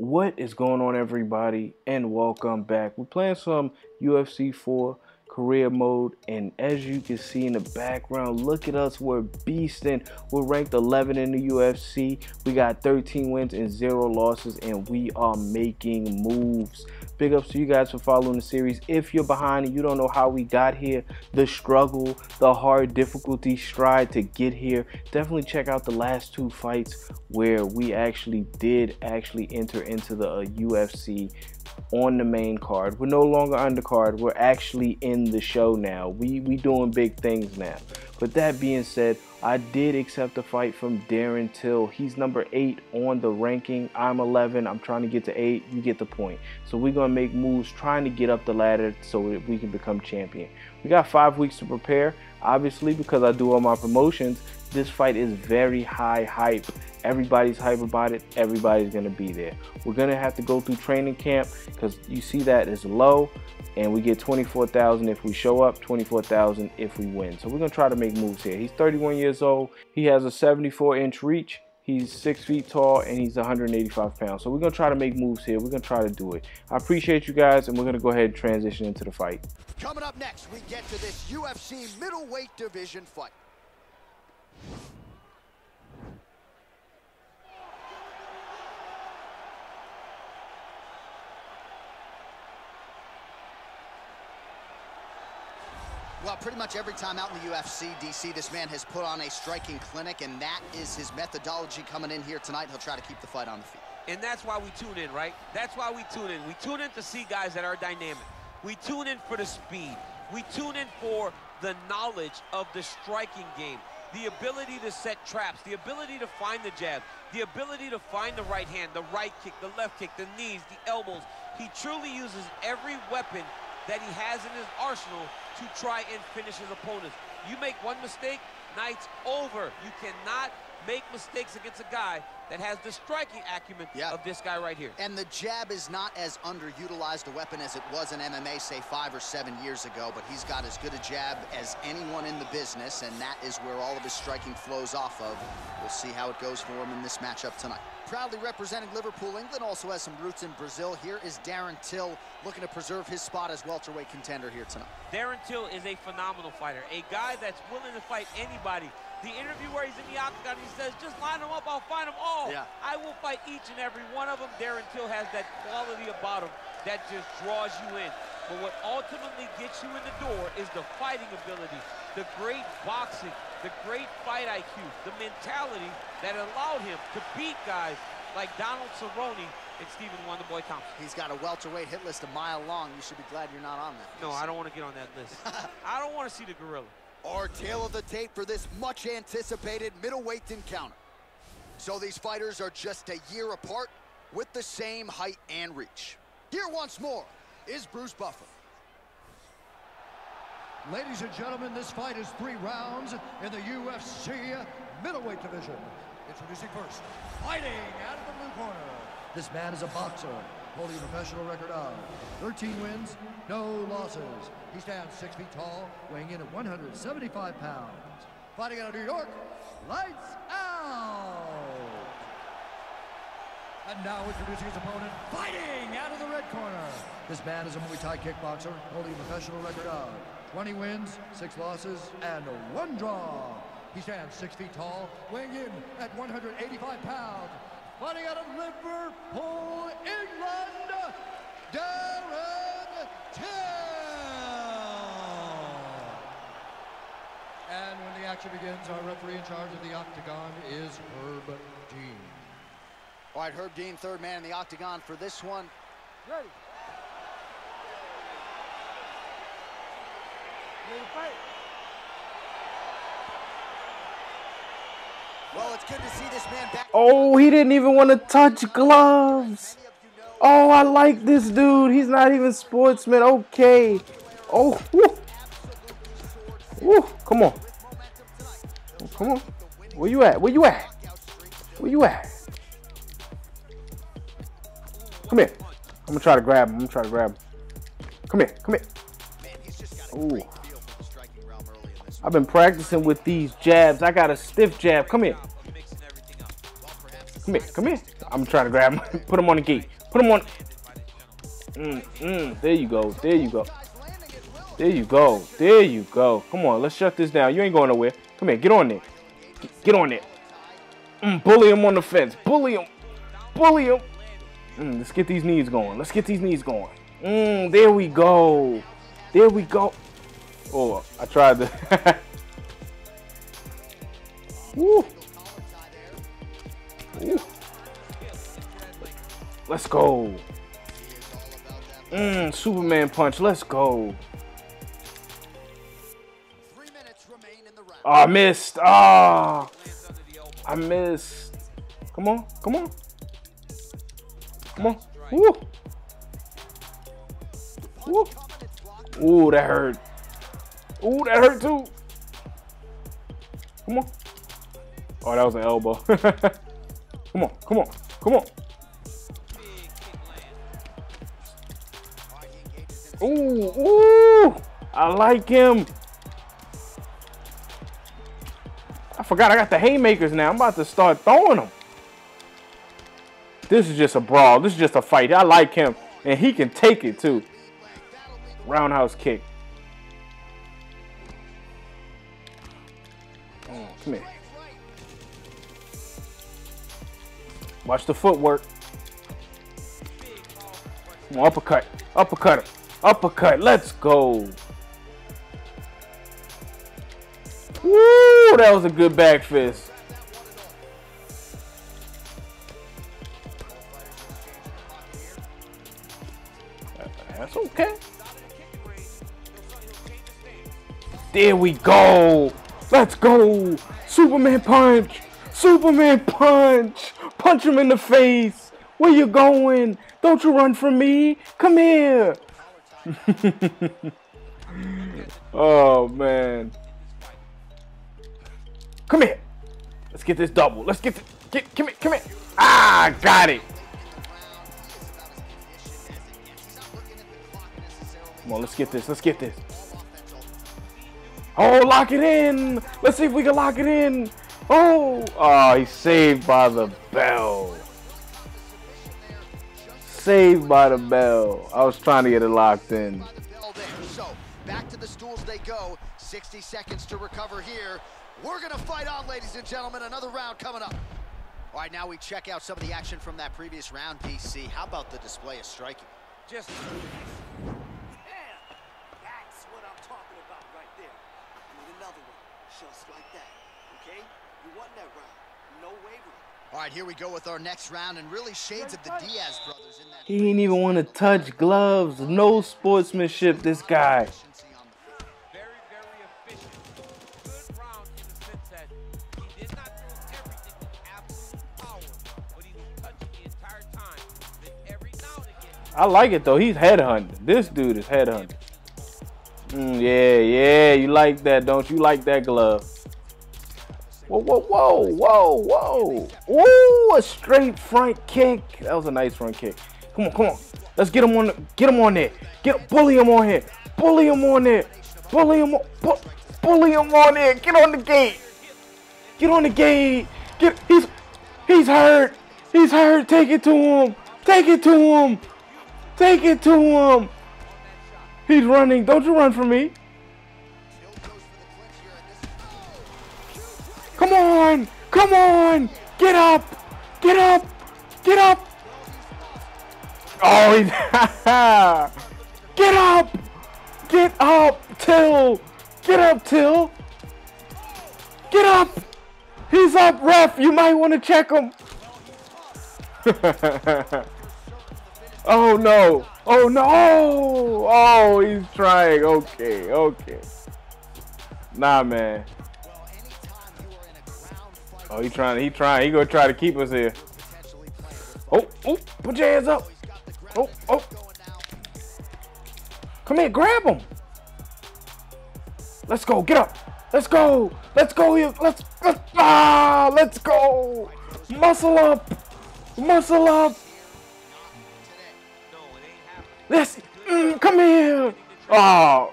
What is going on, everybody, and welcome back. We're playing some UFC 4 career mode, and as you can see in the background, look at us, we're beasting. We're ranked 11 in the UFC. We got 13 wins and 0 losses, and we are making moves. Big ups to you guys for following the series. If you're behind and you don't know how we got here, the struggle, the hard difficulty stride to get here, definitely check out the last two fights where we actually enter into the UFC on the main card. We're no longer undercard. We're actually in the show now. We doing big things now. But that being said, I did accept a fight from Darren Till. He's number 8 on the ranking. I'm 11. I'm trying to get to 8. You get the point. So we're going to make moves trying to get up the ladder so that we can become champion. We got 5 weeks to prepare. Obviously, because I do all my promotions, this fight is very high hype. Everybody's hype about it. Everybody's going to be there. We're going to have to go through training camp because you see that is low. And we get 24,000 if we show up, 24,000 if we win. So we're going to try to make moves here. He's 31 years old. He has a 74-inch reach. He's 6 feet tall, and he's 185 pounds. So we're going to try to make moves here. We're going to try to do it. I appreciate you guys, and we're going to go ahead and transition into the fight. Coming up next, we get to this UFC middleweight division fight. Well, pretty much every time out in the UFC, DC, this man has put on a striking clinic, and that is his methodology coming in here tonight. He'll try to keep the fight on the feet. And that's why we tune in, right? That's why we tune in. We tune in to see guys that are dynamic. We tune in for the speed. We tune in for the knowledge of the striking game, the ability to set traps, the ability to find the jab, the ability to find the right hand, the right kick, the left kick, the knees, the elbows. He truly uses every weapon that he has in his arsenal to try and finish his opponents. You make one mistake, night's over. You cannot make mistakes against a guy that has the striking acumen of this guy right here. And the jab is not as underutilized a weapon as it was in MMA, say, 5 or 7 years ago, but he's got as good a jab as anyone in the business, and that is where all of his striking flows off of. We'll see how it goes for him in this matchup tonight. Proudly representing Liverpool, England, also has some roots in Brazil. Here is Darren Till looking to preserve his spot as welterweight contender here tonight. Darren Till is a phenomenal fighter, a guy that's willing to fight anybody. The interview where he's in the octagon, he says, just line them up, I'll find them all. Yeah. I will fight each and every one of them. Darren Till has that quality about him that just draws you in. But what ultimately gets you in the door is the fighting ability, the great boxing, the great fight IQ, the mentality that allowed him to beat guys like Donald Cerrone and Steven Wonderboy Thompson. He's got a welterweight hit list a mile long. You should be glad you're not on that list. No, I don't want to get on that list. I don't want to see the gorilla. Our tail of the tape for this much-anticipated middleweight encounter. So these fighters are just a year apart with the same height and reach. Here once more is Bruce Buffer. Ladies and gentlemen, this fight is 3 rounds in the UFC middleweight division. Introducing first, fighting out of the blue corner. This man is a boxer, holding a professional record of 13 wins, no losses. He stands 6 feet tall, weighing in at 175 pounds. Fighting out of New York, lights out. And now introducing his opponent, fighting out of the red corner. This man is a Muay Thai kickboxer, holding a professional record of 20 wins, 6 losses, and 1 draw. He stands 6 feet tall, weighing in at 185 pounds. Fighting out of Liverpool, England, Darren Till. And when the action begins, our referee in charge of the octagon is Herb Dean. All right, Herb Dean, third man in the octagon for this one. Ready. Ready to fight. Well, it's good to see this man back. Oh, he didn't even want to touch gloves. Oh, I like this dude. He's not even sportsman. Okay. Oh, woo. Woo. Come on. Oh, come on. Where you at? Where you at? Where you at? Come here. I'm going to try to grab him. I'm going to try to grab him. Come here. Come here. Ooh. I've been practicing with these jabs. I got a stiff jab. Come here. Come here. Come here. I'm trying to grab him. Put him on the gate. Put him on. There you go. There you go. There you go. There you go. Come on. Let's shut this down. You ain't going nowhere. Come here. Get on there. Get on there. Bully him on the fence. Bully him. Bully him. Let's get these knees going. Let's get these knees going. There we go. There we go. Oh, I tried to. Woo. Woo. Let's go. Superman punch. Let's go. Oh, I missed. Ah, oh, I missed. Come on. Come on. Come on. Woo. Woo. Ooh, that hurt. Ooh, that hurt too. Come on. Oh, that was an elbow. Come on, come on, come on. Ooh, ooh. I like him. I forgot I got the haymakers now. I'm about to start throwing them. This is just a brawl. This is just a fight. I like him. And he can take it too. Roundhouse kick. Come here. Watch the footwork. Come on, uppercut. Uppercut him. Uppercut. Let's go. Woo! That was a good back fist. That's okay. There we go. Let's go. Superman punch. Superman punch. Punch him in the face. Where you going? Don't you run from me. Come here. Oh, man. Come here. Let's get this double. Let's get this. Come here. Come here. Ah, got it. Come on, let's get this. Let's get this. Oh, lock it in. Let's see if we can lock it in. Oh, oh, he's saved by the bell. Saved by the bell. I was trying to get it locked in. So back to the stools they go. 60 seconds to recover here. We're going to fight on, ladies and gentlemen. Another round coming up. All right, now we check out some of the action from that previous round, DC. How about the display of striking? Just... just like that, okay? You won that round, no wavering. All right, here we go with our next round, and really shades of the Diaz brothers in that. He didn't even want to touch gloves. No sportsmanship, this guy. Very efficient. Good round in the sense that he did not throw everything with absolute power, but he was touching the entire time. Then every now and again. I like it though. He's headhunting. This dude is headhunting. Yeah, you like that, don't you? Like that glove. Whoa, whoa, whoa, whoa, whoa. Ooh, a straight front kick. That was a nice front kick. Come on, come on. Let's get him on there. Bully him on here. Bully him on there. Bully him on there. Get on the gate. Get on the gate. Get he's hurt. He's hurt. Take it to him. Take it to him. Take it to him. He's running. Don't you run from me. Come on. Come on. Get up. Get up. Get up. Oh, get up. Get up, Till. Get up, Till. Get up. He's up, ref. You might want to check him. Oh, no. Oh, no. Oh, he's trying. Okay, okay. Nah, man. Oh, he's trying. He's trying. He's going to try to keep us here. Oh, oh, put your hands up. Oh, oh. Come here, grab him. Let's go. Get up. Let's go. Let's go here. Let's go. Muscle up. Muscle up. Let's, come here. Oh. All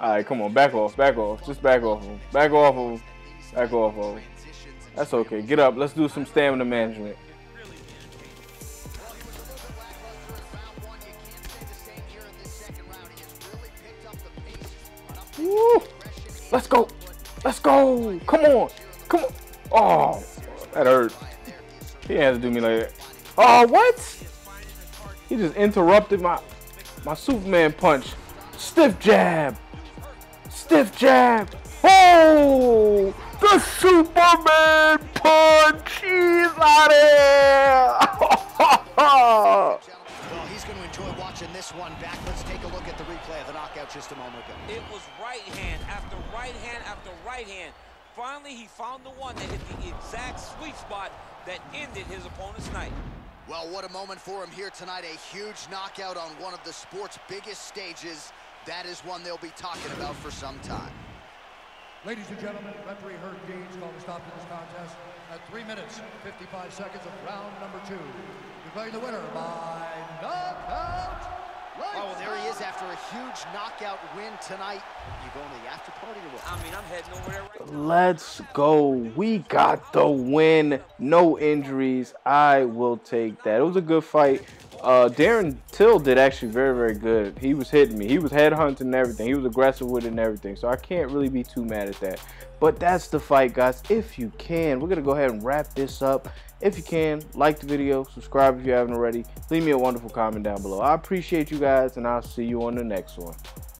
right, come on. Back off. Back off. Just back off him. Back off him. Back off him. That's okay. Get up. Let's do some stamina management. Let's go. Let's go. Come on. Come on. Oh, that hurt. He had to do me like that. Oh, what? He just interrupted my Superman punch. Stiff jab. Stiff jab. Oh, the Superman punch. He's out of here. Well, he's going to enjoy watching this one back. Let's take a look at the replay of the knockout just a moment ago. It was right hand after right hand after right hand. Finally, he found the one that hit the exact sweet spot that ended his opponent's night. Well, what a moment for him here tonight. A huge knockout on one of the sport's biggest stages. That is one they'll be talking about for some time. Ladies and gentlemen, referee Herb Dean's called a stop to this contest at 3 minutes, 55 seconds of round number 2. Declaring the winner by knockout. Oh, there he is after a huge knockout win tonight. You going to the after party or what? I mean, I'm heading nowhere right now. Let's go. We got the win. No injuries. I will take that. It was a good fight. Darren Till did actually very, very good. He was hitting me. He was headhunting and everything. He was aggressive with it and everything. So I can't really be too mad at that. But that's the fight, guys. If you can, we're going to go ahead and wrap this up. If you can, like the video, subscribe if you haven't already. Leave me a wonderful comment down below. I appreciate you guys, and I'll see you on the next one.